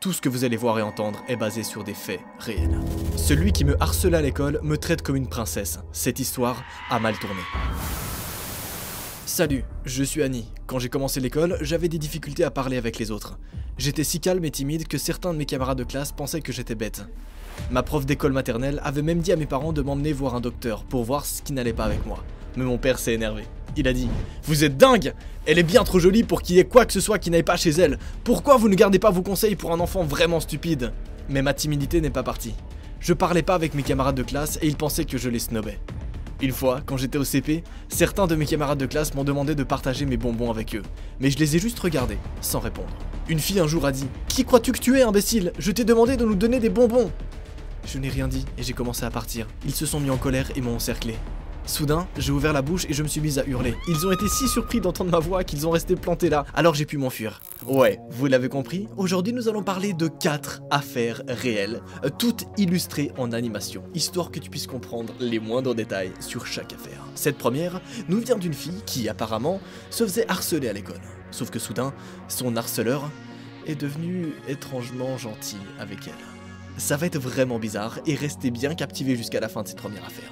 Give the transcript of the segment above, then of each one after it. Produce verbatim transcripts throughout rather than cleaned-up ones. Tout ce que vous allez voir et entendre est basé sur des faits réels. Celui qui me harcela à l'école me traite comme une princesse. Cette histoire a mal tourné. Salut, je suis Annie. Quand j'ai commencé l'école, j'avais des difficultés à parler avec les autres. J'étais si calme et timide que certains de mes camarades de classe pensaient que j'étais bête. Ma prof d'école maternelle avait même dit à mes parents de m'emmener voir un docteur pour voir ce qui n'allait pas avec moi. Mais mon père s'est énervé. Il a dit « Vous êtes dingue! Elle est bien trop jolie pour qu'il y ait quoi que ce soit qui n'aille pas chez elle. Pourquoi vous ne gardez pas vos conseils pour un enfant vraiment stupide ?» Mais ma timidité n'est pas partie. Je parlais pas avec mes camarades de classe et ils pensaient que je les snobais. Une fois, quand j'étais au C P, certains de mes camarades de classe m'ont demandé de partager mes bonbons avec eux. Mais je les ai juste regardés, sans répondre. Une fille un jour a dit « Qui crois-tu que tu es, imbécile? Je t'ai demandé de nous donner des bonbons !» Je n'ai rien dit et j'ai commencé à partir. Ils se sont mis en colère et m'ont encerclé. Soudain, j'ai ouvert la bouche et je me suis mise à hurler. Ils ont été si surpris d'entendre ma voix qu'ils ont resté plantés là, alors j'ai pu m'enfuir. Ouais, vous l'avez compris, aujourd'hui nous allons parler de quatre affaires réelles, toutes illustrées en animation, histoire que tu puisses comprendre les moindres détails sur chaque affaire. Cette première nous vient d'une fille qui, apparemment, se faisait harceler à l'école. Sauf que soudain, son harceleur est devenu étrangement gentil avec elle. Ça va être vraiment bizarre et restez bien captivés jusqu'à la fin de cette première affaire.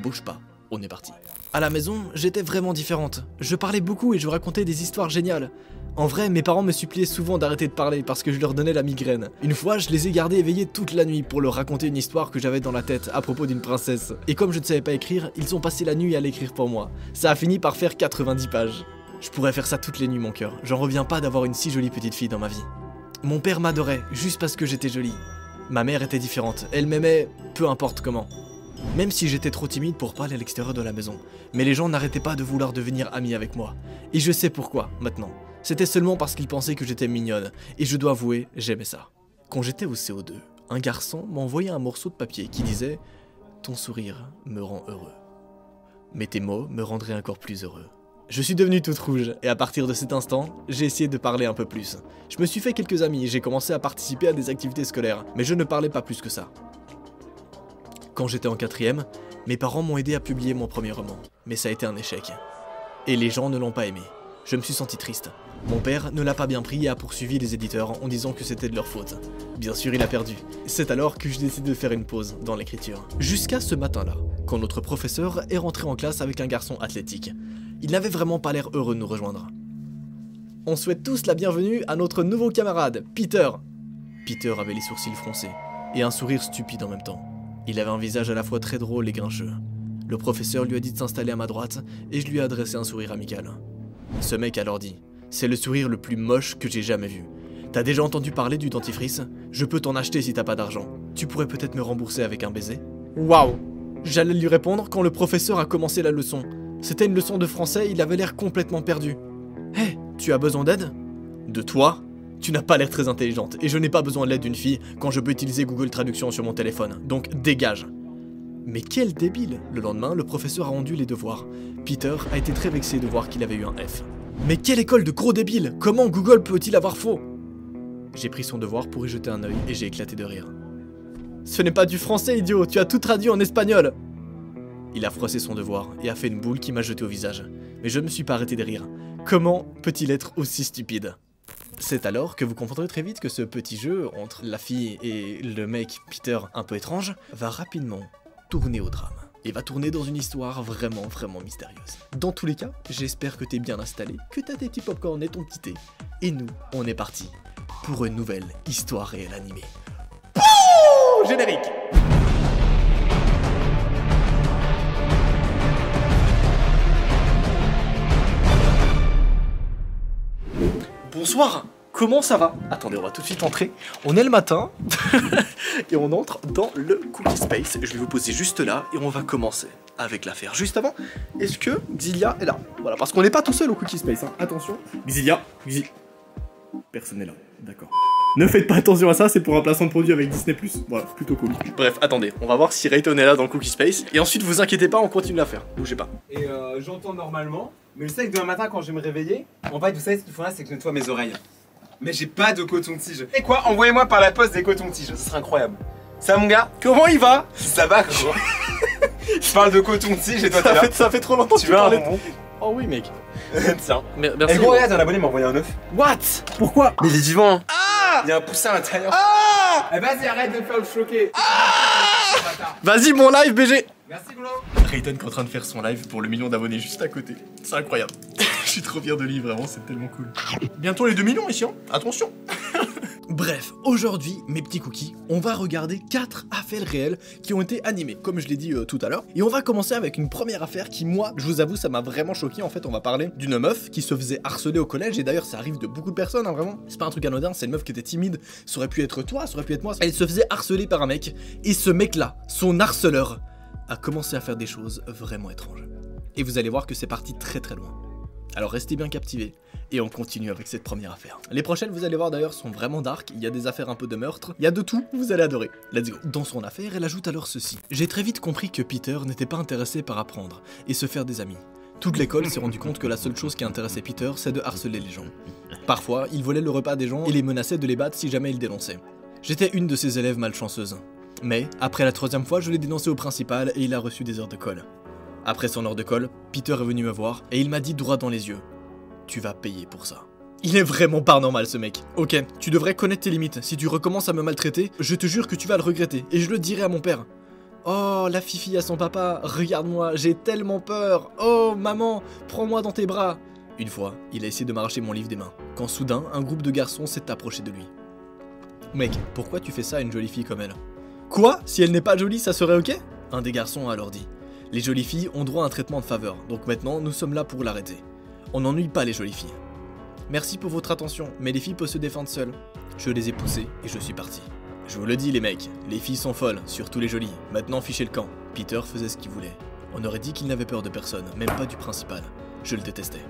Bouge pas. On est parti. À la maison, j'étais vraiment différente. Je parlais beaucoup et je racontais des histoires géniales. En vrai, mes parents me suppliaient souvent d'arrêter de parler parce que je leur donnais la migraine. Une fois, je les ai gardés éveillés toute la nuit pour leur raconter une histoire que j'avais dans la tête à propos d'une princesse. Et comme je ne savais pas écrire, ils ont passé la nuit à l'écrire pour moi. Ça a fini par faire quatre-vingt-dix pages. Je pourrais faire ça toutes les nuits, mon cœur. J'en reviens pas d'avoir une si jolie petite fille dans ma vie. Mon père m'adorait juste parce que j'étais jolie. Ma mère était différente. Elle m'aimait peu importe comment. Même si j'étais trop timide pour parler à l'extérieur de la maison, mais les gens n'arrêtaient pas de vouloir devenir amis avec moi. Et je sais pourquoi, maintenant. C'était seulement parce qu'ils pensaient que j'étais mignonne, et je dois avouer, j'aimais ça. Quand j'étais au C O deux, un garçon m'a envoyé un morceau de papier qui disait « Ton sourire me rend heureux. Mais tes mots me rendraient encore plus heureux. » Je suis devenue toute rouge, et à partir de cet instant, j'ai essayé de parler un peu plus. Je me suis fait quelques amis, et j'ai commencé à participer à des activités scolaires, mais je ne parlais pas plus que ça. Quand j'étais en quatrième, mes parents m'ont aidé à publier mon premier roman, mais ça a été un échec. Et les gens ne l'ont pas aimé. Je me suis senti triste. Mon père ne l'a pas bien pris et a poursuivi les éditeurs en disant que c'était de leur faute. Bien sûr, il a perdu. C'est alors que je décide de faire une pause dans l'écriture. Jusqu'à ce matin-là, quand notre professeur est rentré en classe avec un garçon athlétique. Il n'avait vraiment pas l'air heureux de nous rejoindre. On souhaite tous la bienvenue à notre nouveau camarade, Peter. Peter avait les sourcils froncés et un sourire stupide en même temps. Il avait un visage à la fois très drôle et grincheux. Le professeur lui a dit de s'installer à ma droite et je lui ai adressé un sourire amical. Ce mec a alors dit « C'est le sourire le plus moche que j'ai jamais vu. T'as déjà entendu parler du dentifrice? Je peux t'en acheter si t'as pas d'argent. Tu pourrais peut-être me rembourser avec un baiser ?» Waouh! J'allais lui répondre quand le professeur a commencé la leçon. C'était une leçon de français, il avait l'air complètement perdu. « Hé, hey, tu as besoin d'aide ?»« De toi ? Tu n'as pas l'air très intelligente, et je n'ai pas besoin de l'aide d'une fille quand je peux utiliser Google Traduction sur mon téléphone, donc dégage. » Mais quel débile! Le lendemain, le professeur a rendu les devoirs. Peter a été très vexé de voir qu'il avait eu un F. Mais quelle école de gros débiles! Comment Google peut-il avoir faux? J'ai pris son devoir pour y jeter un œil et j'ai éclaté de rire. Ce n'est pas du français, idiot! Tu as tout traduit en espagnol! Il a froissé son devoir et a fait une boule qui m'a jeté au visage. Mais je ne me suis pas arrêté de rire. Comment peut-il être aussi stupide? C'est alors que vous comprendrez très vite que ce petit jeu entre la fille et le mec Peter un peu étrange va rapidement tourner au drame. Et va tourner dans une histoire vraiment vraiment mystérieuse. Dans tous les cas, j'espère que t'es bien installé, que t'as tes petits popcorn et ton petit thé. Et nous, on est parti pour une nouvelle histoire réelle animée. Pouh ! Générique ! Bonsoir, comment ça va? Attendez, on va tout de suite entrer. On est le matin et on entre dans le Cookie Space. Je vais vous poser juste là et on va commencer avec l'affaire. Juste avant, est-ce que Zilia est là? Voilà, parce qu'on n'est pas tout seul au Cookie Space, hein. Attention. Zilia, Zilia. Personne n'est là, d'accord. Ne faites pas attention à ça, c'est pour un placement de produit avec Disney plus. Voilà, plutôt cool. Bref, attendez, on va voir si Rayton est là dans le Cookie Space. Et ensuite, vous inquiétez pas, on continue l'affaire. Bougez pas. Et euh, j'entends normalement. Mais le sac demain matin quand je vais me réveiller, en fait vous savez ce qu'il faudra, c'est que je nettoie mes oreilles. Mais j'ai pas de coton-tige. Et quoi, envoyez-moi par la poste des cotons-tiges, ce serait incroyable. Ça mon gars, comment il va? Ça va quoi? Je parle de coton-tige et toi t'es là. Fait, ça fait trop longtemps que tu parles. Oh oui mec. Tiens, merci. Et gros regarde, un abonné m'a envoyé un œuf. What? Pourquoi? Mais il est vivant hein. Ah Ah, il y a un poussin à l'intérieur. Ah, eh, vas-y, arrête de faire le choquer. Ah, vas-y, mon live, B G. Merci, Golo. Rayton qui est en train de faire son live pour le million d'abonnés juste à côté. C'est incroyable. Je suis trop fier de lui, vraiment, c'est tellement cool. Bientôt les deux millions ici, hein. Attention. Bref, aujourd'hui, mes petits cookies, on va regarder quatre affaires réelles qui ont été animées, comme je l'ai dit euh, tout à l'heure. Et on va commencer avec une première affaire qui, moi, je vous avoue, ça m'a vraiment choqué. En fait, on va parler d'une meuf qui se faisait harceler au collège. Et d'ailleurs, ça arrive de beaucoup de personnes, hein, vraiment. C'est pas un truc anodin, c'est une meuf qui était timide. Ça aurait pu être toi, ça aurait pu être moi. Elle se faisait harceler par un mec. Et ce mec-là, son harceleur, a commencé à faire des choses vraiment étranges. Et vous allez voir que c'est parti très très loin. Alors restez bien captivés. Et on continue avec cette première affaire. Les prochaines, vous allez voir d'ailleurs, sont vraiment dark. Il y a des affaires un peu de meurtre. Il y a de tout, vous allez adorer. Let's go. Dans son affaire, elle ajoute alors ceci. J'ai très vite compris que Peter n'était pas intéressé par apprendre et se faire des amis. Toute l'école s'est rendue compte que la seule chose qui intéressait Peter, c'est de harceler les gens. Parfois, il volait le repas des gens et les menaçait de les battre si jamais ils dénonçaient. J'étais une de ces élèves malchanceuses. Mais, après la troisième fois, je l'ai dénoncé au principal et il a reçu des heures de colle. Après son heure de colle, Peter est venu me voir et il m'a dit droit dans les yeux. Tu vas payer pour ça. Il est vraiment pas normal ce mec. Ok, tu devrais connaître tes limites. Si tu recommences à me maltraiter, je te jure que tu vas le regretter. Et je le dirai à mon père. Oh, la fifi à son papa. Regarde-moi, j'ai tellement peur. Oh, maman, prends-moi dans tes bras. Une fois, il a essayé de m'arracher mon livre des mains. Quand soudain, un groupe de garçons s'est approché de lui. Mec, pourquoi tu fais ça à une jolie fille comme elle? Quoi? Si elle n'est pas jolie, ça serait ok? Un des garçons a alors dit. Les jolies filles ont droit à un traitement de faveur. Donc maintenant, nous sommes là pour l'arrêter. On n'ennuie pas les jolies filles. Merci pour votre attention, mais les filles peuvent se défendre seules. Je les ai poussées et je suis parti. Je vous le dis les mecs, les filles sont folles, surtout les jolies. Maintenant fichez le camp. Peter faisait ce qu'il voulait. On aurait dit qu'il n'avait peur de personne, même pas du principal. Je le détestais.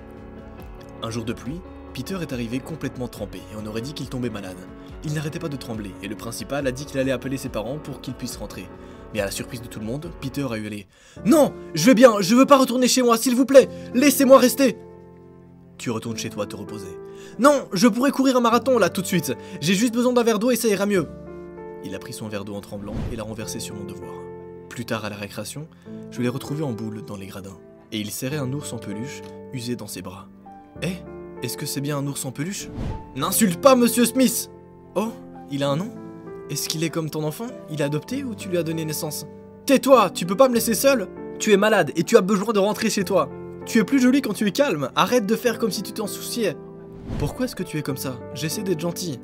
Un jour de pluie, Peter est arrivé complètement trempé et on aurait dit qu'il tombait malade. Il n'arrêtait pas de trembler et le principal a dit qu'il allait appeler ses parents pour qu'ils puissent rentrer. Mais à la surprise de tout le monde, Peter a hurlé. Non, je vais bien, je veux pas retourner chez moi, s'il vous plaît, laissez-moi rester. Tu retournes chez toi te reposer. Non, je pourrais courir un marathon là tout de suite. J'ai juste besoin d'un verre d'eau et ça ira mieux. Il a pris son verre d'eau en tremblant et l'a renversé sur mon devoir. Plus tard à la récréation, je l'ai retrouvé en boule dans les gradins. Et il serrait un ours en peluche, usé dans ses bras. Eh, est-ce que c'est bien un ours en peluche? N'insulte pas Monsieur Smith. Oh, il a un nom? Est-ce qu'il est comme ton enfant? Il a adopté ou tu lui as donné naissance? Tais-toi, tu peux pas me laisser seul? Tu es malade et tu as besoin de rentrer chez toi. Tu es plus jolie quand tu es calme, arrête de faire comme si tu t'en souciais. Pourquoi est-ce que tu es comme ça? J'essaie d'être gentil.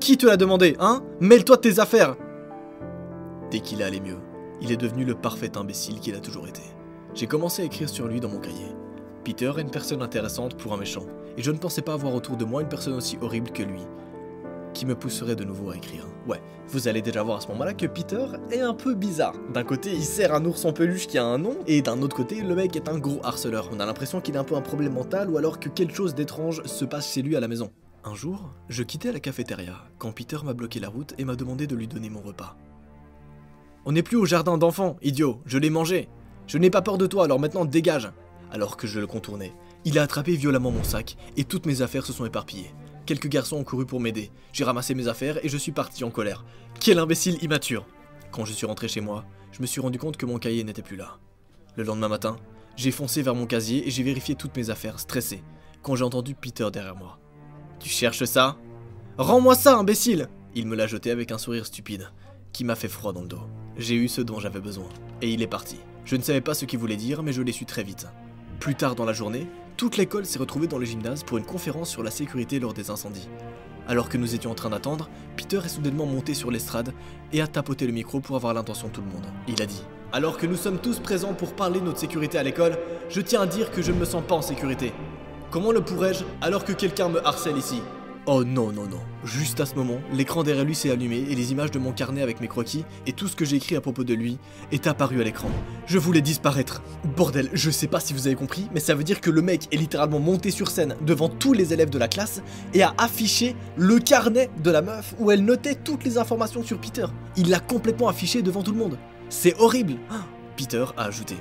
Qui te l'a demandé, hein? Mêle-toi de tes affaires. Dès qu'il allait mieux, il est devenu le parfait imbécile qu'il a toujours été. J'ai commencé à écrire sur lui dans mon cahier. Peter est une personne intéressante pour un méchant, et je ne pensais pas avoir autour de moi une personne aussi horrible que lui, qui me pousserait de nouveau à écrire. Ouais, vous allez déjà voir à ce moment-là que Peter est un peu bizarre. D'un côté, il sert un ours en peluche qui a un nom, et d'un autre côté, le mec est un gros harceleur. On a l'impression qu'il a un peu un problème mental, ou alors que quelque chose d'étrange se passe chez lui à la maison. Un jour, je quittais la cafétéria, quand Peter m'a bloqué la route et m'a demandé de lui donner mon repas. On n'est plus au jardin d'enfants, idiot, je l'ai mangé. Je n'ai pas peur de toi, alors maintenant dégage. Alors que je le contournais, il a attrapé violemment mon sac, et toutes mes affaires se sont éparpillées. Quelques garçons ont couru pour m'aider, j'ai ramassé mes affaires et je suis parti en colère. Quel imbécile immature! Quand je suis rentré chez moi, je me suis rendu compte que mon cahier n'était plus là. Le lendemain matin, j'ai foncé vers mon casier et j'ai vérifié toutes mes affaires, stressé, quand j'ai entendu Peter derrière moi. Tu cherches ça? Rends-moi ça, imbécile! Il me l'a jeté avec un sourire stupide, qui m'a fait froid dans le dos. J'ai eu ce dont j'avais besoin, et il est parti. Je ne savais pas ce qu'il voulait dire, mais je l'ai su très vite. Plus tard dans la journée, toute l'école s'est retrouvée dans le gymnase pour une conférence sur la sécurité lors des incendies. Alors que nous étions en train d'attendre, Peter est soudainement monté sur l'estrade et a tapoté le micro pour avoir l'attention de tout le monde. Il a dit « Alors que nous sommes tous présents pour parler de notre sécurité à l'école, je tiens à dire que je ne me sens pas en sécurité. Comment le pourrais-je alors que quelqu'un me harcèle ici ?» Oh non non non, juste à ce moment, l'écran derrière lui s'est allumé et les images de mon carnet avec mes croquis et tout ce que j'ai écrit à propos de lui est apparu à l'écran. Je voulais disparaître. Bordel, je sais pas si vous avez compris, mais ça veut dire que le mec est littéralement monté sur scène devant tous les élèves de la classe et a affiché le carnet de la meuf où elle notait toutes les informations sur Peter. Il l'a complètement affiché devant tout le monde. C'est horrible. Ah, Peter a ajouté.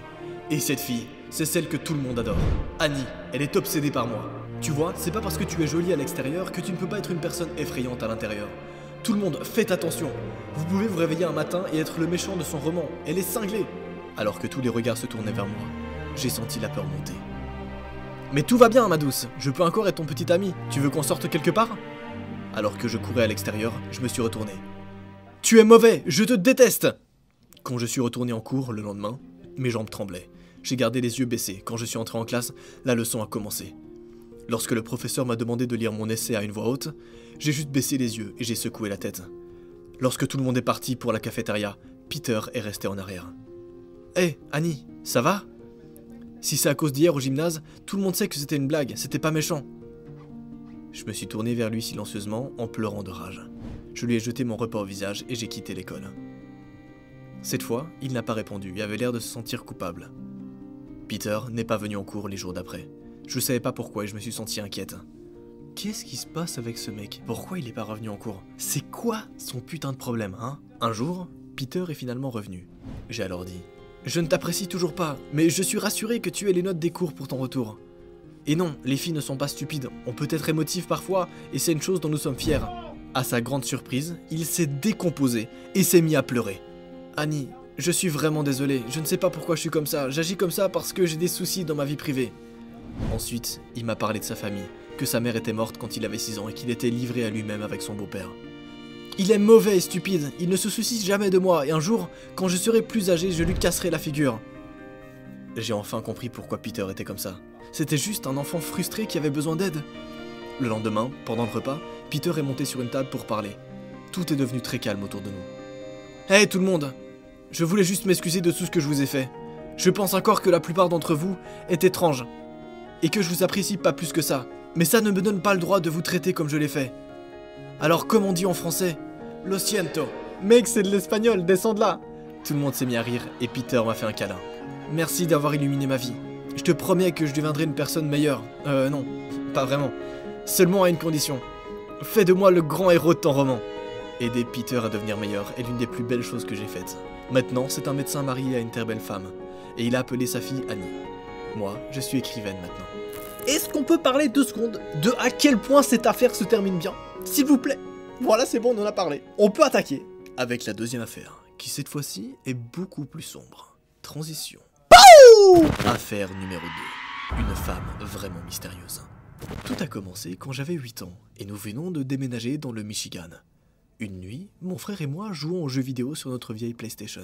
Et cette fille, c'est celle que tout le monde adore. Annie, elle est obsédée par moi. Tu vois, c'est pas parce que tu es jolie à l'extérieur que tu ne peux pas être une personne effrayante à l'intérieur. Tout le monde, faites attention. Vous pouvez vous réveiller un matin et être le méchant de son roman. Elle est cinglée. Alors que tous les regards se tournaient vers moi, j'ai senti la peur monter. Mais tout va bien, ma douce. Je peux encore être ton petit ami. Tu veux qu'on sorte quelque part ? Alors que je courais à l'extérieur, je me suis retourné. « Tu es mauvais, je te déteste !» Quand je suis retourné en cours le lendemain, mes jambes tremblaient. J'ai gardé les yeux baissés. Quand je suis entré en classe, la leçon a commencé. Lorsque le professeur m'a demandé de lire mon essai à une voix haute, j'ai juste baissé les yeux et j'ai secoué la tête. Lorsque tout le monde est parti pour la cafétéria, Peter est resté en arrière. « Hé, hey, Annie, ça va ?» Si c'est à cause d'hier au gymnase, tout le monde sait que c'était une blague, c'était pas méchant. Je me suis tourné vers lui silencieusement en pleurant de rage. Je lui ai jeté mon repas au visage et j'ai quitté l'école. Cette fois, il n'a pas répondu et avait l'air de se sentir coupable. Peter n'est pas venu en cours les jours d'après. Je savais pas pourquoi et je me suis senti inquiète. Qu'est-ce qui se passe avec ce mec? Pourquoi il est pas revenu en cours? C'est quoi son putain de problème, hein? Un jour, Peter est finalement revenu. J'ai alors dit... Je ne t'apprécie toujours pas, mais je suis rassuré que tu aies les notes des cours pour ton retour. Et non, les filles ne sont pas stupides, on peut être émotifs parfois, et c'est une chose dont nous sommes fiers. À sa grande surprise, il s'est décomposé et s'est mis à pleurer. Annie, je suis vraiment désolé, je ne sais pas pourquoi je suis comme ça, j'agis comme ça parce que j'ai des soucis dans ma vie privée. Ensuite, il m'a parlé de sa famille, que sa mère était morte quand il avait six ans et qu'il était livré à lui-même avec son beau-père. Il est mauvais et stupide, il ne se soucie jamais de moi, et un jour, quand je serai plus âgé, je lui casserai la figure. J'ai enfin compris pourquoi Peter était comme ça. C'était juste un enfant frustré qui avait besoin d'aide. Le lendemain, pendant le repas, Peter est monté sur une table pour parler. Tout est devenu très calme autour de nous. Hey tout le monde! Je voulais juste m'excuser de tout ce que je vous ai fait. Je pense encore que la plupart d'entre vous est étrange, et que je vous apprécie pas plus que ça. Mais ça ne me donne pas le droit de vous traiter comme je l'ai fait. Alors comme on dit en français... Lo siento. Mec, c'est de l'espagnol, descends de là. Tout le monde s'est mis à rire et Peter m'a fait un câlin. Merci d'avoir illuminé ma vie. Je te promets que je deviendrai une personne meilleure. Euh, non, pas vraiment. Seulement à une condition. Fais de moi le grand héros de ton roman. Aider Peter à devenir meilleur est l'une des plus belles choses que j'ai faites. Maintenant, c'est un médecin marié à une très belle femme. Et il a appelé sa fille Annie. Moi, je suis écrivaine maintenant. Est-ce qu'on peut parler deux secondes de à quel point cette affaire se termine bien? S'il vous plaît. Voilà, c'est bon, on en a parlé. On peut attaquer. Avec la deuxième affaire, qui cette fois-ci est beaucoup plus sombre. Transition. Boum ! Affaire numéro deux. Une femme vraiment mystérieuse. Tout a commencé quand j'avais huit ans, et nous venons de déménager dans le Michigan. Une nuit, mon frère et moi jouons aux jeux vidéo sur notre vieille PlayStation.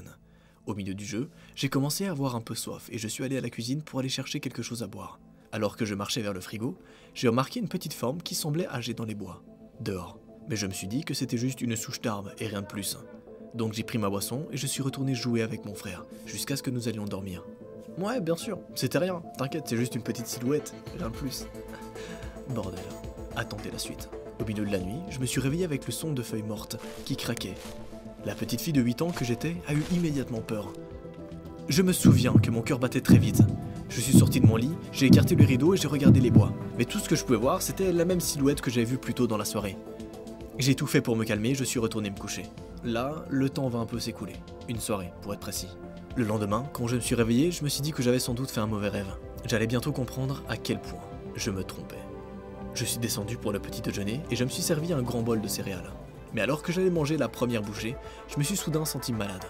Au milieu du jeu, j'ai commencé à avoir un peu soif, et je suis allé à la cuisine pour aller chercher quelque chose à boire. Alors que je marchais vers le frigo, j'ai remarqué une petite forme qui semblait âgée dans les bois, dehors. Mais je me suis dit que c'était juste une souche d'arbre et rien de plus. Donc j'ai pris ma boisson et je suis retourné jouer avec mon frère, jusqu'à ce que nous allions dormir. Ouais, bien sûr, c'était rien, t'inquiète, c'est juste une petite silhouette, rien de plus. Bordel, attendez la suite. Au milieu de la nuit, je me suis réveillé avec le son de feuilles mortes qui craquaient. La petite fille de huit ans que j'étais a eu immédiatement peur. Je me souviens que mon cœur battait très vite. Je suis sorti de mon lit, j'ai écarté le rideau et j'ai regardé les bois. Mais tout ce que je pouvais voir, c'était la même silhouette que j'avais vue plus tôt dans la soirée. J'ai tout fait pour me calmer, je suis retourné me coucher. Là, le temps va un peu s'écouler. Une soirée, pour être précis. Le lendemain, quand je me suis réveillé, je me suis dit que j'avais sans doute fait un mauvais rêve. J'allais bientôt comprendre à quel point je me trompais. Je suis descendu pour le petit déjeuner et je me suis servi un grand bol de céréales. Mais alors que j'allais manger la première bouchée, je me suis soudain senti malade.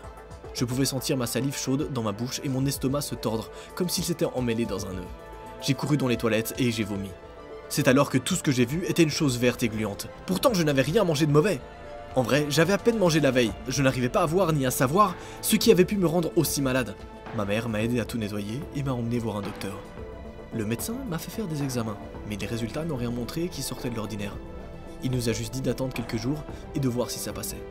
Je pouvais sentir ma salive chaude dans ma bouche et mon estomac se tordre, comme s'il s'était emmêlé dans un œuf. J'ai couru dans les toilettes et j'ai vomi. C'est alors que tout ce que j'ai vu était une chose verte et gluante. Pourtant, je n'avais rien mangé de mauvais. En vrai, j'avais à peine mangé la veille. Je n'arrivais pas à voir ni à savoir ce qui avait pu me rendre aussi malade. Ma mère m'a aidé à tout nettoyer et m'a emmené voir un docteur. Le médecin m'a fait faire des examens, mais les résultats n'ont rien montré qui sortait de l'ordinaire. Il nous a juste dit d'attendre quelques jours et de voir si ça passait.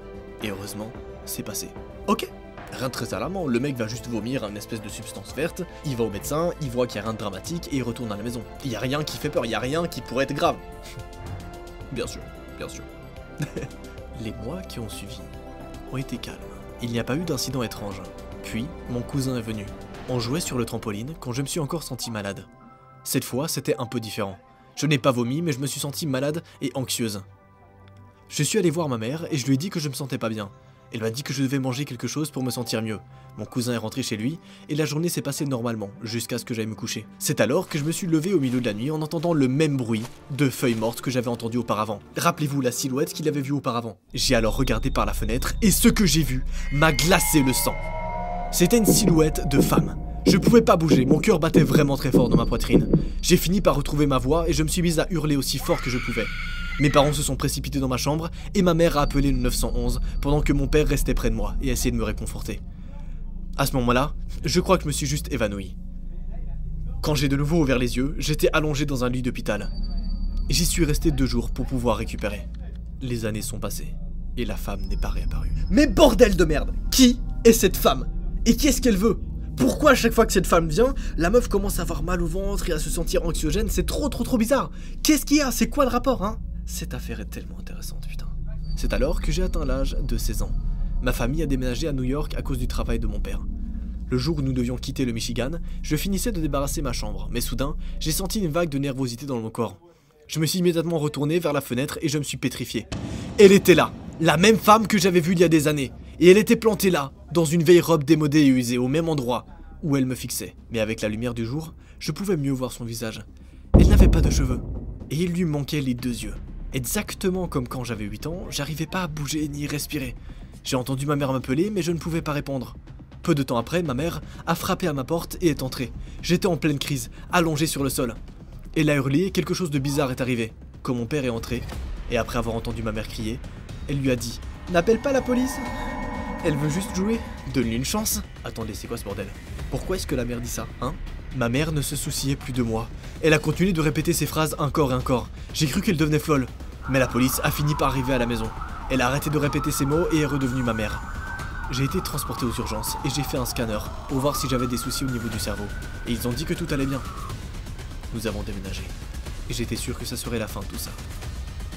Et heureusement, c'est passé. Ok, rien de très alarmant, le mec va juste vomir une espèce de substance verte, il va au médecin, il voit qu'il n'y a rien de dramatique et il retourne à la maison. Il n'y a rien qui fait peur, il n'y a rien qui pourrait être grave. Bien sûr, bien sûr. Les mois qui ont suivi ont été calmes. Il n'y a pas eu d'incident étrange. Puis, mon cousin est venu. On jouait sur le trampoline quand je me suis encore senti malade. Cette fois, c'était un peu différent. Je n'ai pas vomi, mais je me suis senti malade et anxieuse. Je suis allé voir ma mère et je lui ai dit que je me sentais pas bien. Elle m'a dit que je devais manger quelque chose pour me sentir mieux. Mon cousin est rentré chez lui, et la journée s'est passée normalement, jusqu'à ce que j'aille me coucher. C'est alors que je me suis levé au milieu de la nuit en entendant le même bruit de feuilles mortes que j'avais entendu auparavant. Rappelez-vous la silhouette qu'il avait vue auparavant. J'ai alors regardé par la fenêtre, et ce que j'ai vu m'a glacé le sang. C'était une silhouette de femme. Je pouvais pas bouger, mon cœur battait vraiment très fort dans ma poitrine. J'ai fini par retrouver ma voix, et je me suis mise à hurler aussi fort que je pouvais. Mes parents se sont précipités dans ma chambre et ma mère a appelé le neuf un un pendant que mon père restait près de moi et essayait de me réconforter. À ce moment-là, je crois que je me suis juste évanoui. Quand j'ai de nouveau ouvert les yeux, j'étais allongé dans un lit d'hôpital. J'y suis resté deux jours pour pouvoir récupérer. Les années sont passées et la femme n'est pas réapparue. Mais bordel de merde! Qui est cette femme? Et qu'est-ce qu'elle veut? Pourquoi à chaque fois que cette femme vient, la meuf commence à avoir mal au ventre et à se sentir anxiogène? C'est trop trop trop bizarre. Qu'est-ce qu'il y a? C'est quoi le rapport, hein? Cette affaire est tellement intéressante, putain. C'est alors que j'ai atteint l'âge de seize ans. Ma famille a déménagé à New York à cause du travail de mon père. Le jour où nous devions quitter le Michigan, je finissais de débarrasser ma chambre, mais soudain, j'ai senti une vague de nervosité dans mon corps. Je me suis immédiatement retourné vers la fenêtre et je me suis pétrifié. Elle était là, la même femme que j'avais vue il y a des années. Et elle était plantée là, dans une vieille robe démodée et usée, au même endroit où elle me fixait. Mais avec la lumière du jour, je pouvais mieux voir son visage. Elle n'avait pas de cheveux, et il lui manquait les deux yeux. Exactement comme quand j'avais huit ans, j'arrivais pas à bouger ni respirer. J'ai entendu ma mère m'appeler, mais je ne pouvais pas répondre. Peu de temps après, ma mère a frappé à ma porte et est entrée. J'étais en pleine crise, allongé sur le sol. Elle a hurlé et quelque chose de bizarre est arrivé. Quand mon père est entré, et après avoir entendu ma mère crier, elle lui a dit « N'appelle pas la police !» Elle veut juste jouer. Donne-lui une chance. Attendez, c'est quoi ce bordel? Pourquoi est-ce que la mère dit ça, hein? Ma mère ne se souciait plus de moi. Elle a continué de répéter ses phrases encore et encore. J'ai cru qu'elle devenait folle. Mais la police a fini par arriver à la maison. Elle a arrêté de répéter ces mots et est redevenue ma mère. J'ai été transporté aux urgences et j'ai fait un scanner pour voir si j'avais des soucis au niveau du cerveau. Et ils ont dit que tout allait bien. Nous avons déménagé. Et j'étais sûr que ça serait la fin de tout ça.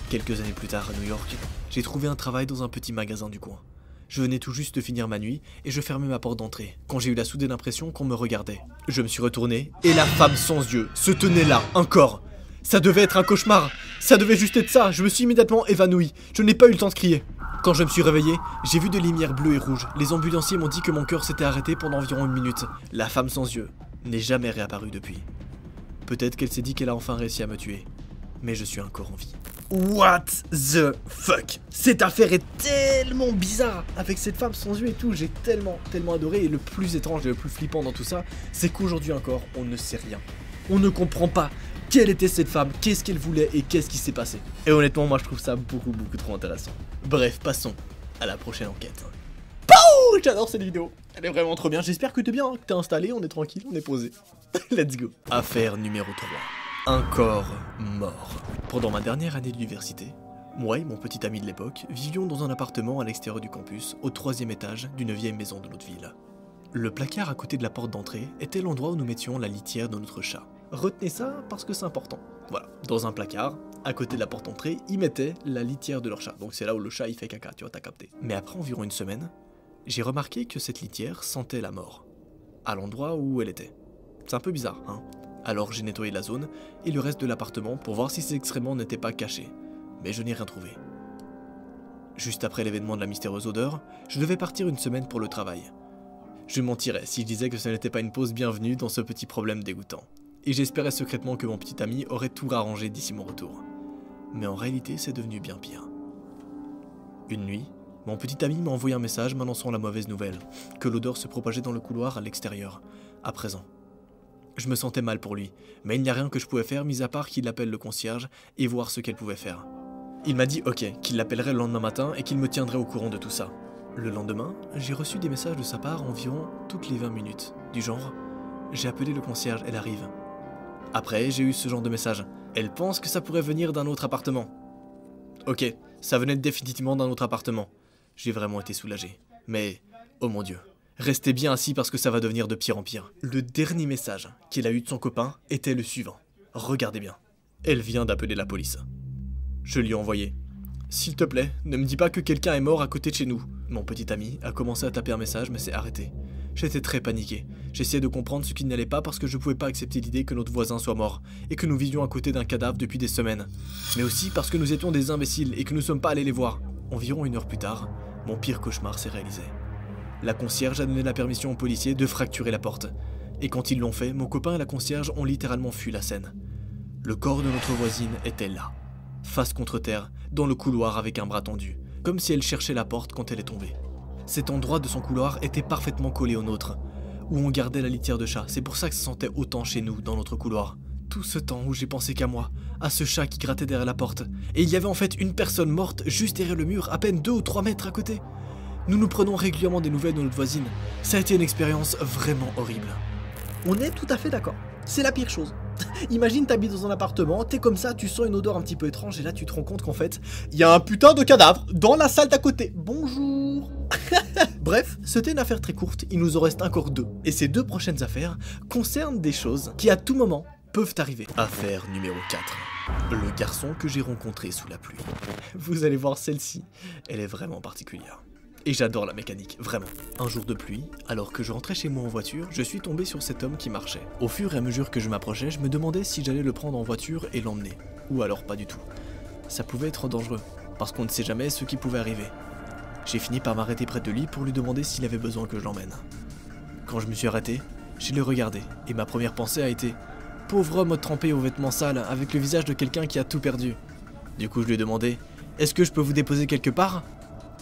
Quelques années plus tard à New York, j'ai trouvé un travail dans un petit magasin du coin. Je venais tout juste de finir ma nuit et je fermais ma porte d'entrée quand j'ai eu la soudaine impression qu'on me regardait. Je me suis retourné et la femme sans yeux se tenait là, encore. Ça devait être un cauchemar, ça devait juste être ça, je me suis immédiatement évanoui, je n'ai pas eu le temps de crier. Quand je me suis réveillé, j'ai vu des lumières bleues et rouges, les ambulanciers m'ont dit que mon cœur s'était arrêté pendant environ une minute. La femme sans yeux n'est jamais réapparue depuis. Peut-être qu'elle s'est dit qu'elle a enfin réussi à me tuer, mais je suis encore en vie. What the fuck? Cette affaire est tellement bizarre. Avec cette femme sans yeux et tout, j'ai tellement, tellement adoré. Et le plus étrange et le plus flippant dans tout ça, c'est qu'aujourd'hui encore, on ne sait rien. On ne comprend pas quelle était cette femme, qu'est-ce qu'elle voulait et qu'est-ce qui s'est passé. Et honnêtement, moi je trouve ça beaucoup, beaucoup trop intéressant. Bref, passons à la prochaine enquête. Pouh! J'adore cette vidéo. Elle est vraiment trop bien. J'espère que t'es bien, que t'es installé, on est tranquille, on est posé. Let's go. Affaire numéro trois. Un corps mort. Pendant ma dernière année d'université, moi et mon petit ami de l'époque vivions dans un appartement à l'extérieur du campus, au troisième étage d'une vieille maison de notre ville. Le placard à côté de la porte d'entrée était l'endroit où nous mettions la litière de notre chat. Retenez ça parce que c'est important. Voilà, dans un placard, à côté de la porte d'entrée, ils mettaient la litière de leur chat. Donc c'est là où le chat il fait caca, tu vois, t'as capté. Mais après environ une semaine, j'ai remarqué que cette litière sentait la mort, à l'endroit où elle était. C'est un peu bizarre, hein? Alors j'ai nettoyé la zone et le reste de l'appartement pour voir si ces excréments n'étaient pas cachés, mais je n'ai rien trouvé. Juste après l'événement de la mystérieuse odeur, je devais partir une semaine pour le travail. Je mentirais si je disais que ce n'était pas une pause bienvenue dans ce petit problème dégoûtant, et j'espérais secrètement que mon petit ami aurait tout arrangé d'ici mon retour. Mais en réalité, c'est devenu bien pire. Une nuit, mon petit ami m'a envoyé un message m'annonçant la mauvaise nouvelle, que l'odeur se propageait dans le couloir à l'extérieur, à présent. Je me sentais mal pour lui, mais il n'y a rien que je pouvais faire mis à part qu'il appelle le concierge et voir ce qu'elle pouvait faire. Il m'a dit ok, qu'il l'appellerait le lendemain matin et qu'il me tiendrait au courant de tout ça. Le lendemain, j'ai reçu des messages de sa part environ toutes les vingt minutes, du genre « J'ai appelé le concierge, elle arrive ». Après, j'ai eu ce genre de message « Elle pense que ça pourrait venir d'un autre appartement ». Ok, ça venait définitivement d'un autre appartement. J'ai vraiment été soulagé, mais oh mon Dieu. Restez bien assis parce que ça va devenir de pire en pire. Le dernier message qu'elle a eu de son copain était le suivant. Regardez bien. Elle vient d'appeler la police. Je lui ai envoyé. S'il te plaît, ne me dis pas que quelqu'un est mort à côté de chez nous. Mon petit ami a commencé à taper un message mais s'est arrêté. J'étais très paniqué. J'essayais de comprendre ce qui n'allait pas parce que je ne pouvais pas accepter l'idée que notre voisin soit mort et que nous vivions à côté d'un cadavre depuis des semaines. Mais aussi parce que nous étions des imbéciles et que nous ne sommes pas allés les voir. Environ une heure plus tard, mon pire cauchemar s'est réalisé. La concierge a donné la permission aux policiers de fracturer la porte. Et quand ils l'ont fait, mon copain et la concierge ont littéralement fui la scène. Le corps de notre voisine était là, face contre terre, dans le couloir avec un bras tendu, comme si elle cherchait la porte quand elle est tombée. Cet endroit de son couloir était parfaitement collé au nôtre, où on gardait la litière de chat. C'est pour ça que ça sentait autant chez nous, dans notre couloir. Tout ce temps où j'ai pensé qu'à moi, à ce chat qui grattait derrière la porte, et il y avait en fait une personne morte juste derrière le mur, à peine deux ou trois mètres à côté. Nous nous prenons régulièrement des nouvelles de notre voisine. Ça a été une expérience vraiment horrible. On est tout à fait d'accord. C'est la pire chose. Imagine, t'habites dans un appartement, t'es comme ça, tu sens une odeur un petit peu étrange, et là tu te rends compte qu'en fait, il y a un putain de cadavre dans la salle d'à côté. Bonjour. Bref, c'était une affaire très courte, il nous en reste encore deux. Et ces deux prochaines affaires concernent des choses qui à tout moment peuvent arriver. Affaire numéro quatre. Le garçon que j'ai rencontré sous la pluie. Vous allez voir celle-ci, elle est vraiment particulière. Et j'adore la mécanique, vraiment. Un jour de pluie, alors que je rentrais chez moi en voiture, je suis tombé sur cet homme qui marchait. Au fur et à mesure que je m'approchais, je me demandais si j'allais le prendre en voiture et l'emmener. Ou alors pas du tout. Ça pouvait être dangereux, parce qu'on ne sait jamais ce qui pouvait arriver. J'ai fini par m'arrêter près de lui pour lui demander s'il avait besoin que je l'emmène. Quand je me suis arrêté, je l'ai regardé, et ma première pensée a été « Pauvre homme trempé aux vêtements sales, avec le visage de quelqu'un qui a tout perdu. » Du coup je lui ai demandé « Est-ce que je peux vous déposer quelque part ?»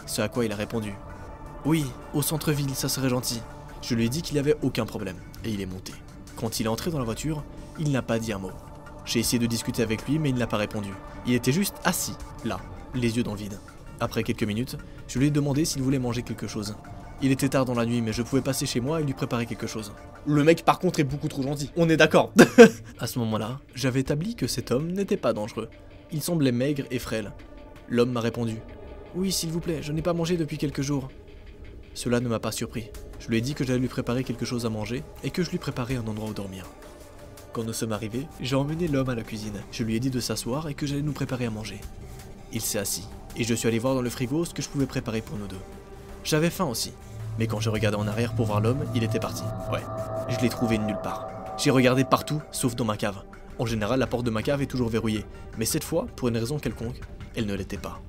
Ce à quoi il a répondu « Oui, au centre-ville, ça serait gentil. » Je lui ai dit qu'il n'avait aucun problème, et il est monté. Quand il est entré dans la voiture, il n'a pas dit un mot. J'ai essayé de discuter avec lui, mais il n'a pas répondu. Il était juste assis, là, les yeux dans le vide. Après quelques minutes, je lui ai demandé s'il voulait manger quelque chose. Il était tard dans la nuit, mais je pouvais passer chez moi et lui préparer quelque chose. Le mec, par contre, est beaucoup trop gentil. On est d'accord. À ce moment-là, j'avais établi que cet homme n'était pas dangereux. Il semblait maigre et frêle. L'homme m'a répondu « Oui, s'il vous plaît, je n'ai pas mangé depuis quelques jours. » Cela ne m'a pas surpris. Je lui ai dit que j'allais lui préparer quelque chose à manger et que je lui préparais un endroit où dormir. Quand nous sommes arrivés, j'ai emmené l'homme à la cuisine. Je lui ai dit de s'asseoir et que j'allais nous préparer à manger. Il s'est assis, et je suis allé voir dans le frigo ce que je pouvais préparer pour nous deux. J'avais faim aussi, mais quand j'ai regardé en arrière pour voir l'homme, il était parti. Ouais, je l'ai trouvé nulle part. J'ai regardé partout, sauf dans ma cave. En général, la porte de ma cave est toujours verrouillée, mais cette fois, pour une raison quelconque, elle ne l'était pas.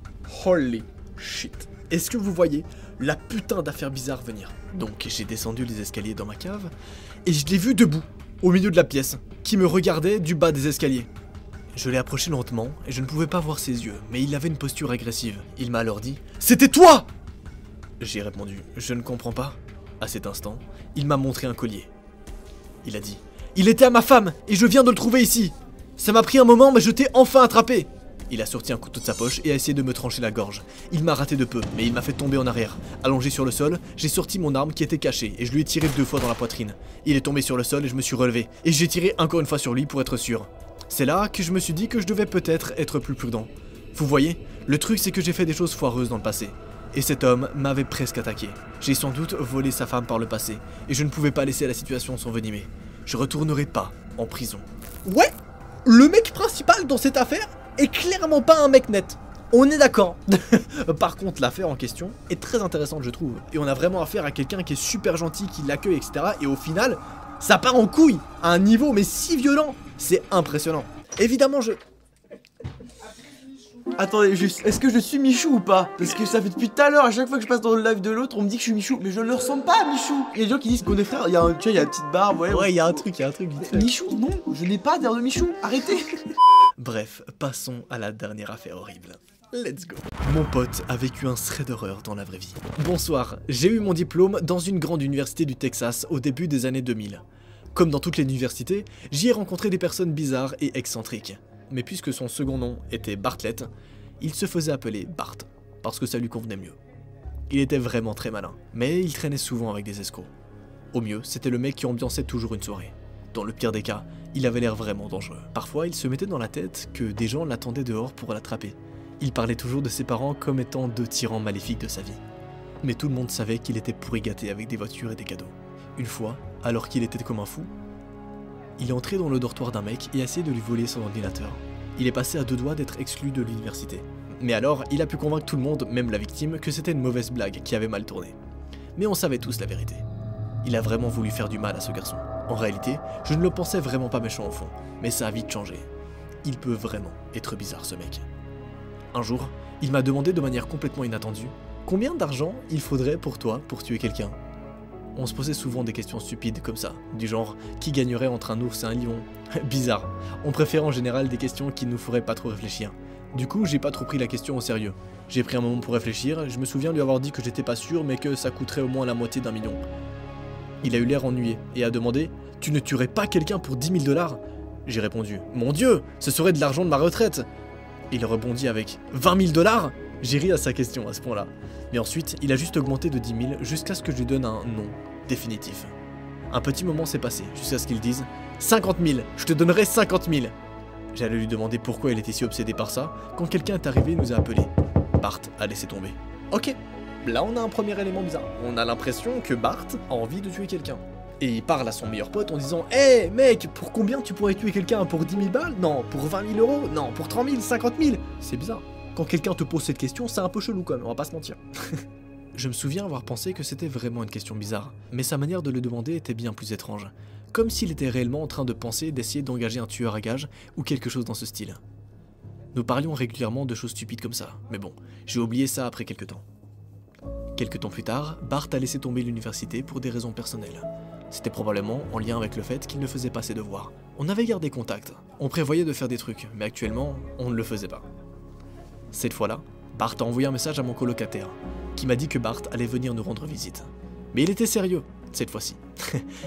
Holy shit. Est-ce que vous voyez la putain d'affaire bizarre venir? Donc j'ai descendu les escaliers dans ma cave, et je l'ai vu debout, au milieu de la pièce, qui me regardait du bas des escaliers. Je l'ai approché lentement, et je ne pouvais pas voir ses yeux, mais il avait une posture agressive. Il m'a alors dit « C'était toi !» J'ai répondu « Je ne comprends pas. » À cet instant, il m'a montré un collier. Il a dit « Il était à ma femme, et je viens de le trouver ici. Ça m'a pris un moment, mais je t'ai enfin attrapé !» Il a sorti un couteau de sa poche et a essayé de me trancher la gorge. Il m'a raté de peu, mais il m'a fait tomber en arrière. Allongé sur le sol, j'ai sorti mon arme qui était cachée et je lui ai tiré deux fois dans la poitrine. Il est tombé sur le sol et je me suis relevé. Et j'ai tiré encore une fois sur lui pour être sûr. C'est là que je me suis dit que je devais peut-être être plus prudent. Vous voyez, le truc c'est que j'ai fait des choses foireuses dans le passé. Et cet homme m'avait presque attaqué. J'ai sans doute volé sa femme par le passé. Et je ne pouvais pas laisser la situation s'envenimer. Je retournerai pas en prison. Ouais, le mec principal dans cette affaire est clairement pas un mec net, on est d'accord. Par contre, l'affaire en question est très intéressante, je trouve, et on a vraiment affaire à quelqu'un qui est super gentil, qui l'accueille, et cetera. Et au final, ça part en couille à un niveau mais si violent, c'est impressionnant. Évidemment, je... Attendez, juste, est-ce que je suis Michou ou pas? Parce que ça fait depuis tout à l'heure, à chaque fois que je passe dans le live de l'autre, on me dit que je suis Michou, mais je ne le ressemble pas à Michou. Il y a des gens qui disent qu'on est frères, il y a un, tu vois, il y a une petite barbe, ouais. Ouais, il y a un truc, il y a un truc. Michou, non, je n'ai pas d'air de Michou, arrêtez. Bref, passons à la dernière affaire horrible. Let's go. Mon pote a vécu un trait d'horreur dans la vraie vie. Bonsoir, j'ai eu mon diplôme dans une grande université du Texas au début des années deux mille. Comme dans toutes les universités, j'y ai rencontré des personnes bizarres et excentriques. Mais puisque son second nom était Bartlett, il se faisait appeler Bart, parce que ça lui convenait mieux. Il était vraiment très malin, mais il traînait souvent avec des escrocs. Au mieux, c'était le mec qui ambiançait toujours une soirée. Dans le pire des cas, il avait l'air vraiment dangereux. Parfois, il se mettait dans la tête que des gens l'attendaient dehors pour l'attraper. Il parlait toujours de ses parents comme étant deux tyrans maléfiques de sa vie. Mais tout le monde savait qu'il était pourri gâté avec des voitures et des cadeaux. Une fois, alors qu'il était comme un fou, il est entré dans le dortoir d'un mec et a essayé de lui voler son ordinateur. Il est passé à deux doigts d'être exclu de l'université. Mais alors, il a pu convaincre tout le monde, même la victime, que c'était une mauvaise blague qui avait mal tourné. Mais on savait tous la vérité. Il a vraiment voulu faire du mal à ce garçon. En réalité, je ne le pensais vraiment pas méchant au fond, mais ça a vite changé. Il peut vraiment être bizarre ce mec. Un jour, il m'a demandé de manière complètement inattendue « Combien d'argent il faudrait pour toi pour tuer quelqu'un ?» On se posait souvent des questions stupides comme ça, du genre « Qui gagnerait entre un ours et un lion ?» Bizarre, on préfère en général des questions qui ne nous feraient pas trop réfléchir. Du coup, j'ai pas trop pris la question au sérieux. J'ai pris un moment pour réfléchir, je me souviens lui avoir dit que j'étais pas sûr mais que ça coûterait au moins la moitié d'un million. Il a eu l'air ennuyé et a demandé « Tu ne tuerais pas quelqu'un pour dix mille dollars ?» J'ai répondu « Mon Dieu, ce serait de l'argent de ma retraite !» Il rebondit avec « vingt mille dollars ?» J'ai ri à sa question à ce point-là. Mais ensuite, il a juste augmenté de dix mille jusqu'à ce que je lui donne un nom définitif. Un petit moment s'est passé, jusqu'à ce qu'il dise « cinquante mille, je te donnerai cinquante mille !» J'allais lui demander pourquoi il était si obsédé par ça, quand quelqu'un est arrivé et nous a appelés. Bart a laissé tomber. Ok, là on a un premier élément bizarre. On a l'impression que Bart a envie de tuer quelqu'un. Et il parle à son meilleur pote en disant « Hey mec, pour combien tu pourrais tuer quelqu'un? Pour dix mille balles? Non, pour vingt mille euros? Non, pour trente mille, cinquante mille ?» C'est bizarre. Quand quelqu'un te pose cette question, c'est un peu chelou quand même, on va pas se mentir. Je me souviens avoir pensé que c'était vraiment une question bizarre, mais sa manière de le demander était bien plus étrange. Comme s'il était réellement en train de penser d'essayer d'engager un tueur à gages ou quelque chose dans ce style. Nous parlions régulièrement de choses stupides comme ça, mais bon, j'ai oublié ça après quelques temps. Quelques temps plus tard, Bart a laissé tomber l'université pour des raisons personnelles. C'était probablement en lien avec le fait qu'il ne faisait pas ses devoirs. On avait gardé contact, on prévoyait de faire des trucs, mais actuellement, on ne le faisait pas. Cette fois-là, Bart a envoyé un message à mon colocataire, qui m'a dit que Bart allait venir nous rendre visite. Mais il était sérieux, cette fois-ci.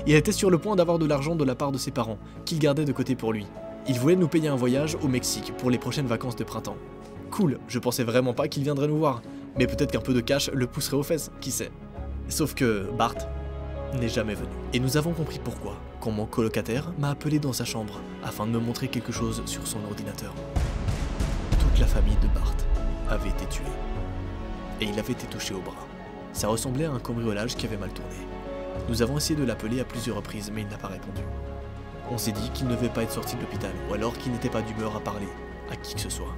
Il était sur le point d'avoir de l'argent de la part de ses parents, qu'il gardait de côté pour lui. Il voulait nous payer un voyage au Mexique pour les prochaines vacances de printemps. Cool, je pensais vraiment pas qu'il viendrait nous voir, mais peut-être qu'un peu de cash le pousserait aux fesses, qui sait. Sauf que Bart n'est jamais venu. Et nous avons compris pourquoi, quand mon colocataire m'a appelé dans sa chambre, afin de me montrer quelque chose sur son ordinateur. Toute la famille de Bart avait été tuée. Et il avait été touché au bras. Ça ressemblait à un cambriolage qui avait mal tourné. Nous avons essayé de l'appeler à plusieurs reprises, mais il n'a pas répondu. On s'est dit qu'il ne devait pas être sorti de l'hôpital, ou alors qu'il n'était pas d'humeur à parler à qui que ce soit.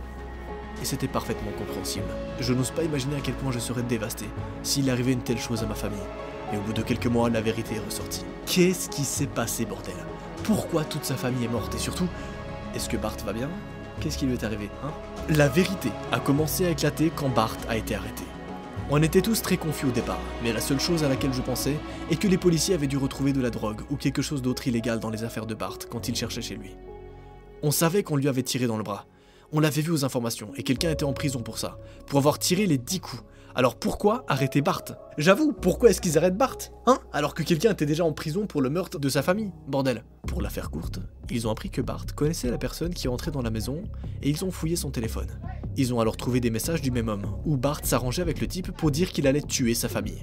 Et c'était parfaitement compréhensible. Je n'ose pas imaginer à quel point je serais dévasté s'il arrivait une telle chose à ma famille. Mais au bout de quelques mois, la vérité est ressortie. Qu'est-ce qui s'est passé, bordel? Pourquoi toute sa famille est morte? Et surtout, est-ce que Bart va bien? Qu'est-ce qui lui est arrivé, hein? La vérité a commencé à éclater quand Bart a été arrêté. On était tous très confus au départ, mais la seule chose à laquelle je pensais est que les policiers avaient dû retrouver de la drogue ou quelque chose d'autre illégal dans les affaires de Bart quand ils cherchaient chez lui. On savait qu'on lui avait tiré dans le bras. On l'avait vu aux informations et quelqu'un était en prison pour ça, pour avoir tiré les dix coups. Alors pourquoi arrêter Bart? J'avoue, pourquoi est-ce qu'ils arrêtent Bart? Hein? Alors que quelqu'un était déjà en prison pour le meurtre de sa famille, bordel. Pour la faire courte, ils ont appris que Bart connaissait la personne qui rentrait dans la maison et ils ont fouillé son téléphone. Ils ont alors trouvé des messages du même homme, où Bart s'arrangeait avec le type pour dire qu'il allait tuer sa famille.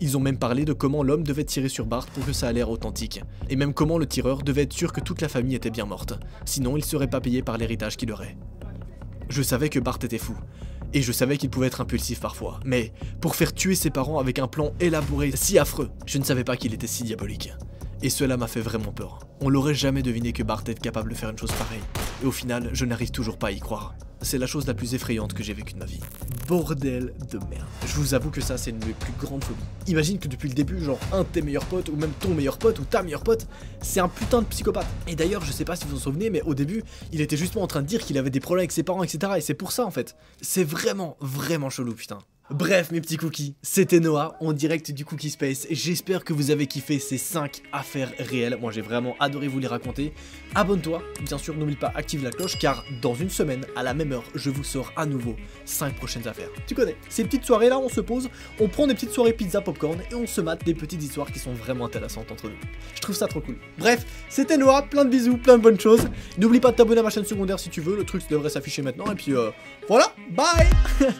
Ils ont même parlé de comment l'homme devait tirer sur Bart pour que ça a l'air authentique, et même comment le tireur devait être sûr que toute la famille était bien morte, sinon il serait pas payé par l'héritage qu'il aurait. Je savais que Bart était fou, et je savais qu'il pouvait être impulsif parfois, mais pour faire tuer ses parents avec un plan élaboré si affreux, je ne savais pas qu'il était si diabolique. Et cela m'a fait vraiment peur. On l'aurait jamais deviné que Bart était capable de faire une chose pareille, et au final, je n'arrive toujours pas à y croire. C'est la chose la plus effrayante que j'ai vécue de ma vie. Bordel de merde. Je vous avoue que ça, c'est une de mes plus grandes phobies. Imagine que depuis le début, genre un de tes meilleurs potes, ou même ton meilleur pote, ou ta meilleure pote, c'est un putain de psychopathe. Et d'ailleurs, je sais pas si vous vous en souvenez, mais au début, il était justement en train de dire qu'il avait des problèmes avec ses parents, et cetera. Et c'est pour ça, en fait. C'est vraiment, vraiment chelou, putain. Bref, mes petits cookies, c'était Noah, en direct du Cookie Space. J'espère que vous avez kiffé ces cinq affaires réelles. Moi, j'ai vraiment adoré vous les raconter. Abonne-toi, bien sûr, n'oublie pas, active la cloche, car dans une semaine, à la même heure, je vous sors à nouveau cinq prochaines affaires. Tu connais, ces petites soirées-là, on se pose, on prend des petites soirées pizza popcorn et on se mate des petites histoires qui sont vraiment intéressantes entre nous. Je trouve ça trop cool. Bref, c'était Noah, plein de bisous, plein de bonnes choses. N'oublie pas de t'abonner à ma chaîne secondaire si tu veux, le truc devrait s'afficher maintenant. Et puis, euh, voilà, bye.